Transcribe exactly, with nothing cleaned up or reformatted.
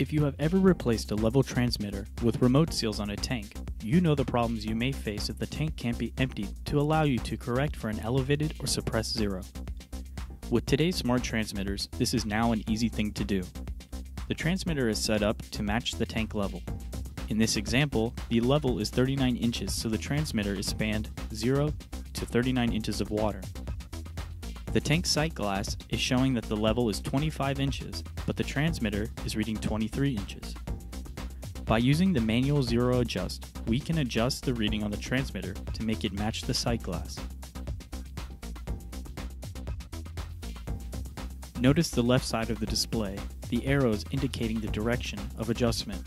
If you have ever replaced a level transmitter with remote seals on a tank, you know the problems you may face if the tank can't be emptied to allow you to correct for an elevated or suppressed zero. With today's smart transmitters, this is now an easy thing to do. The transmitter is set up to match the tank level. In this example, the level is thirty-nine inches, so the transmitter is spanned zero to thirty-nine inches of water. The tank sight glass is showing that the level is twenty-five inches, but the transmitter is reading twenty-three inches. By using the manual zero adjust, we can adjust the reading on the transmitter to make it match the sight glass. Notice the left side of the display, the arrows indicating the direction of adjustment.